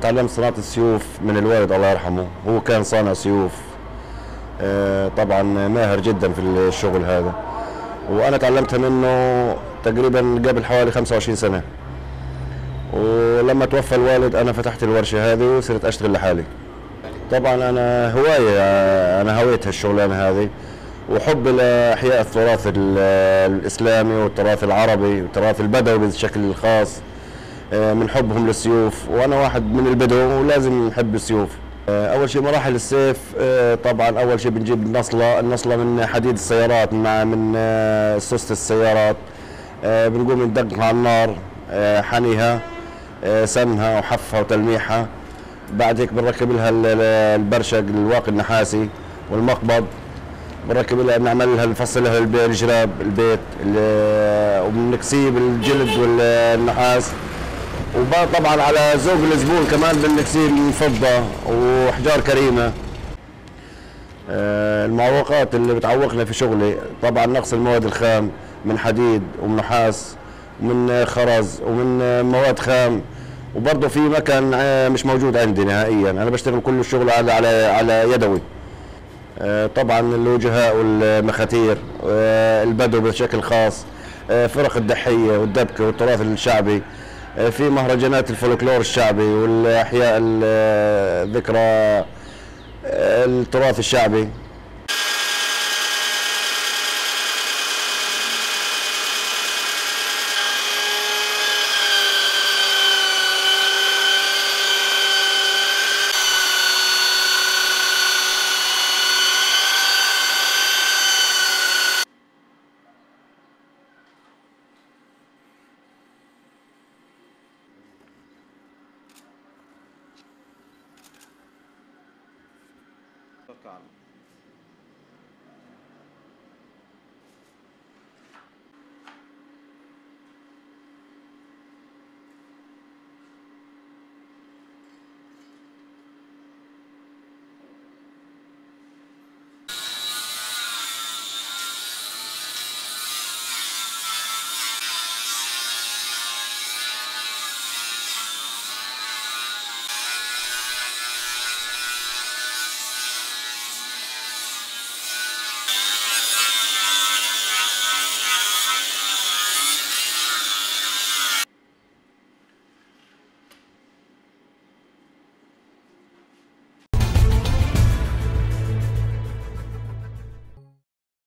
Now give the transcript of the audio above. اتعلمت صناعه السيوف من الوالد الله يرحمه، هو كان صانع سيوف طبعا ماهر جدا في الشغل هذا، وانا اتعلمتها منه تقريبا قبل حوالي 25 سنه. ولما توفى الوالد انا فتحت الورشه هذه وصرت اشتغل لحالي. طبعا انا هوايه، انا هويت هالشغلانه هذه، وحب لاحياء التراث الاسلامي والتراث العربي والتراث البدوي بالشكل الخاص، من حبهم للسيوف، وانا واحد من البدو ولازم نحب السيوف. اول شيء مراحل السيف، طبعا اول شيء بنجيب النصله من حديد السيارات، من سوسه السيارات، بنقوم ندقها على النار، حنيها، سمنها وحفها وتلميحها، بعد هيك بنركب لها البرشق الواقي النحاسي والمقبض، بنركب لها، بنعمل لها، بنفصل لها الجراب البيت، وبنكسيه بالجلد والنحاس، وطبعا على ذوق الزبون كمان بنكسيه من فضه وحجار كريمه. المعوقات اللي بتعوقنا في شغلي طبعا نقص المواد الخام من حديد ومن نحاس ومن خرز ومن مواد خام، وبرضه في مكان مش موجود عندي نهائيا، انا بشتغل كل الشغل على يدوي. طبعا الوجهاء والمخاتير، البدو بشكل خاص، فرق الدحيه والدبكه والتراث الشعبي، في مهرجانات الفولكلور الشعبي والاحياء ذكرى التراث الشعبي.